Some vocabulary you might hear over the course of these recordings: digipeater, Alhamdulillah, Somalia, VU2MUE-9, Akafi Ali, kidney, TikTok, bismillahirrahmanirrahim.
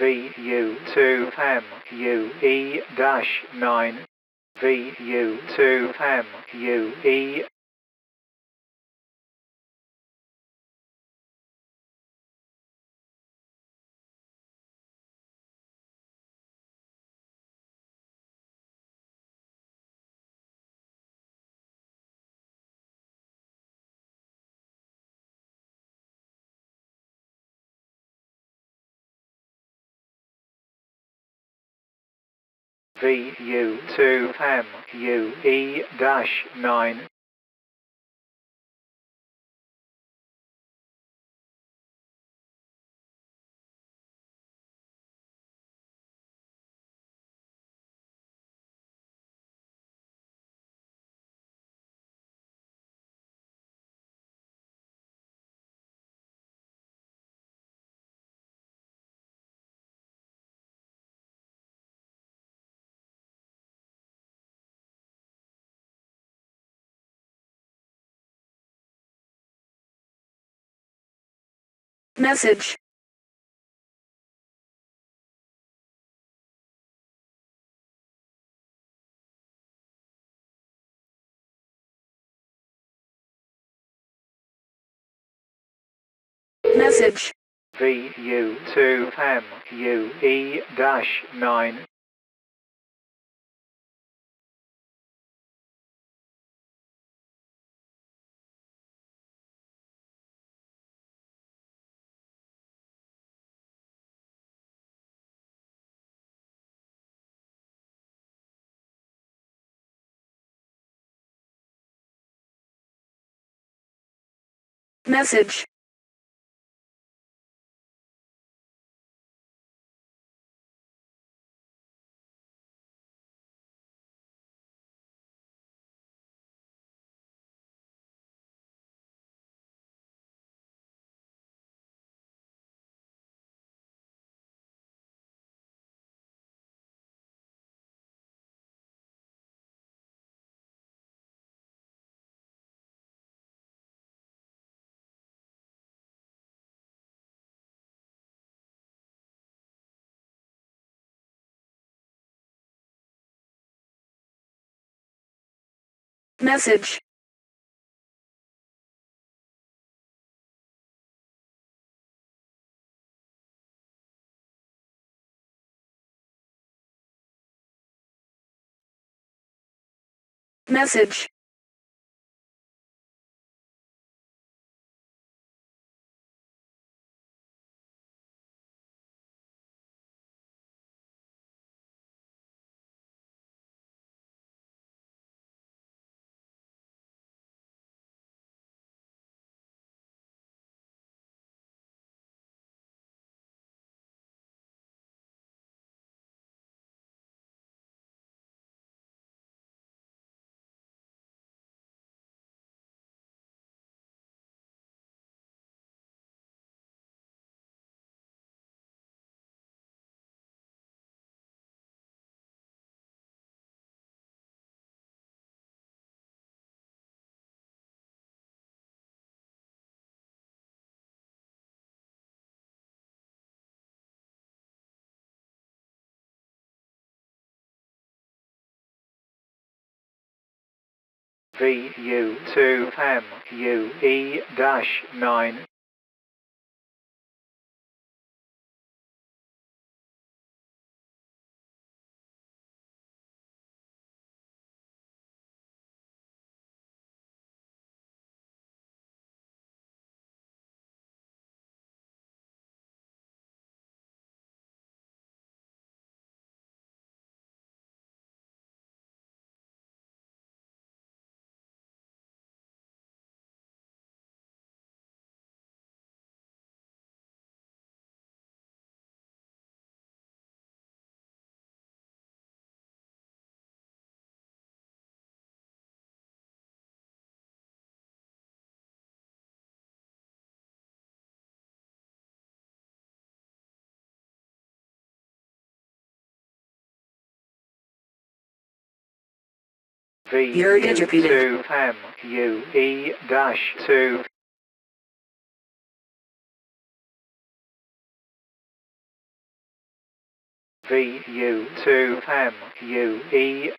VU2MUE-9, VU2MUE. VU2MUE-9. Message. Message. VU2MUE-9. Message. Message. Message. VU2MUE-9. VU2MUE-2. VU2MUE.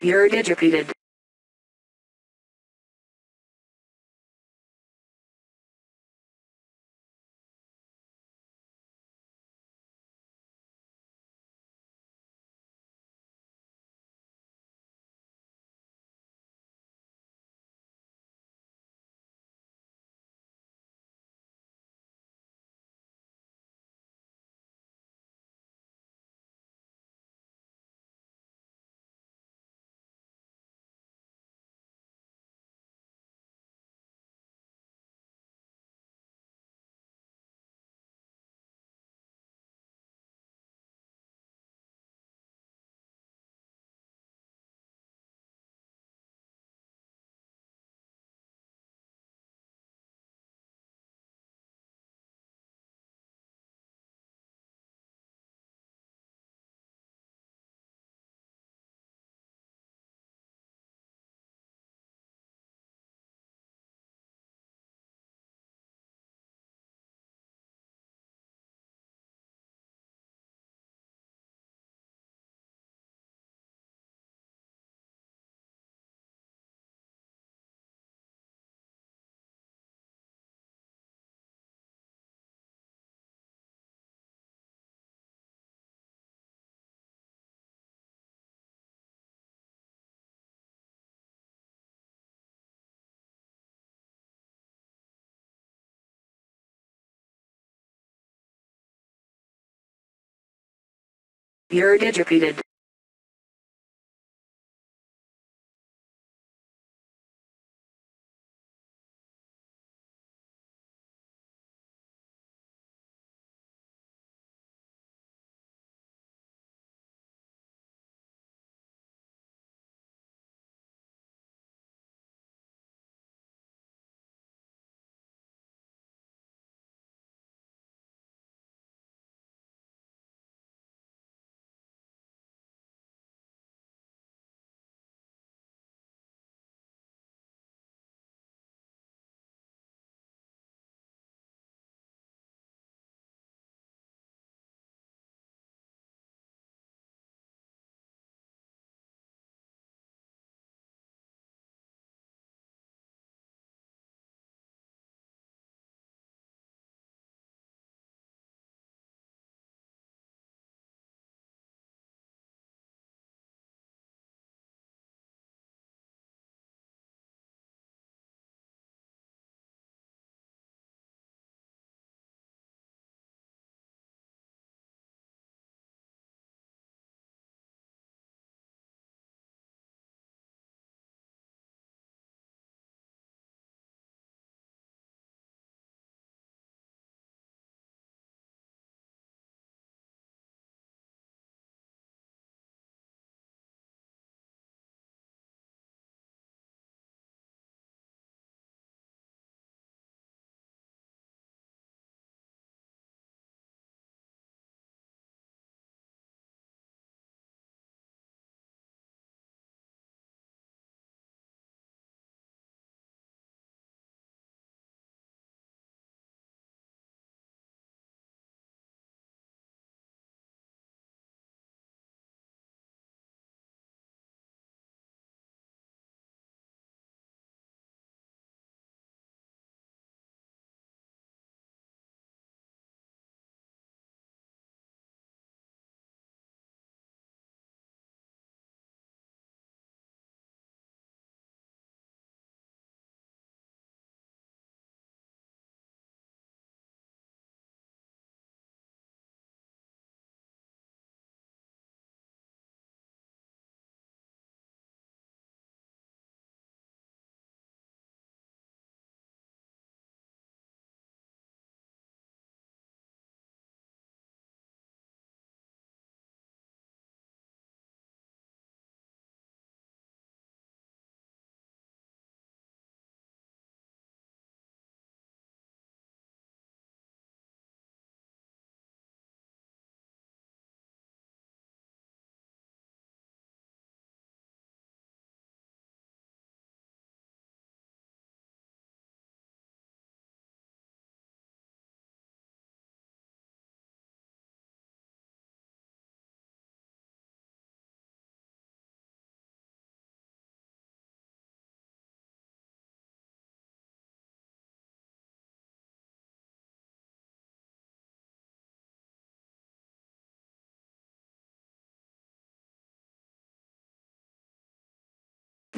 You're educated. You're educated.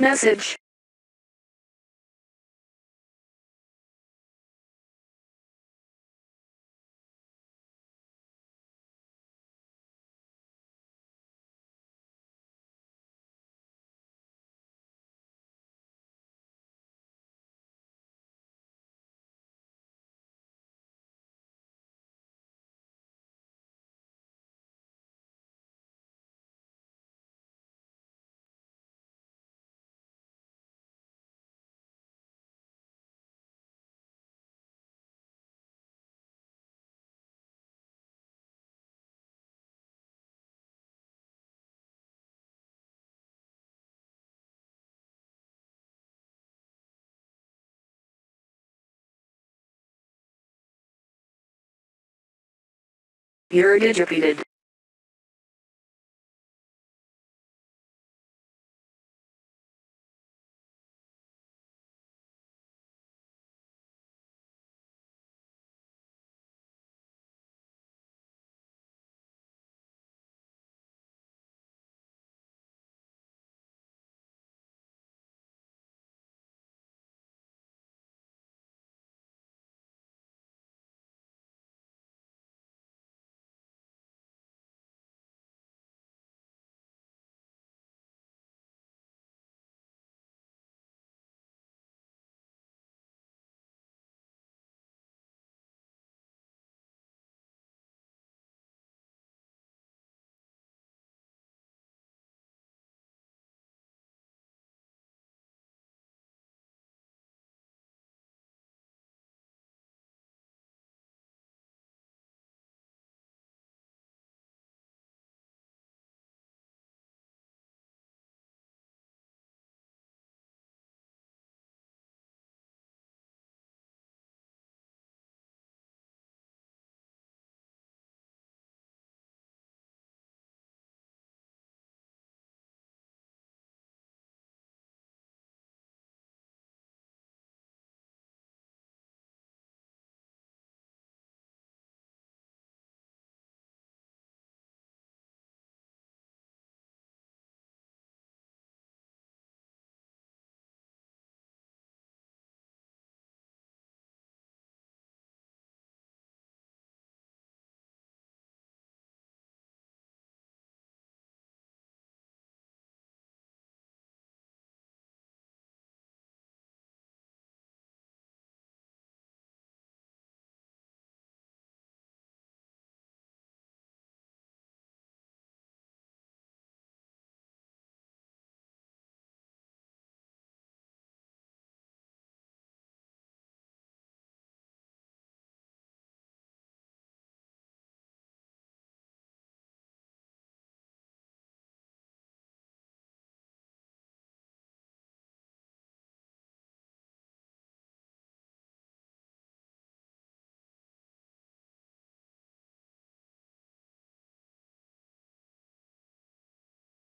Message. You're digipated.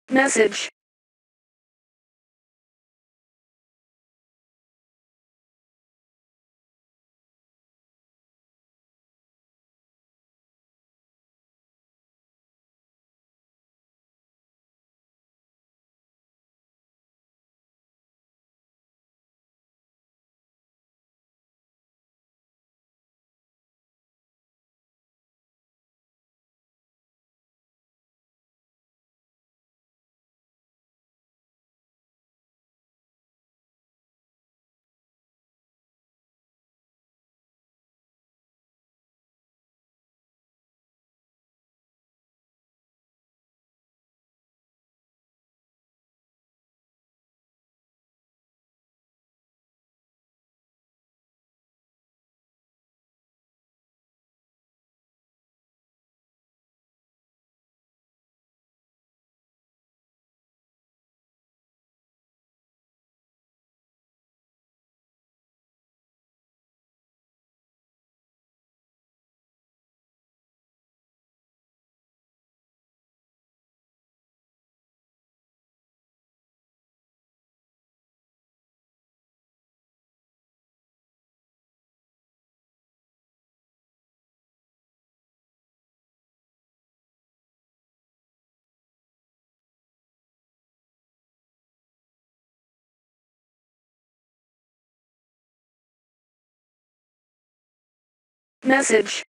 Message. Message.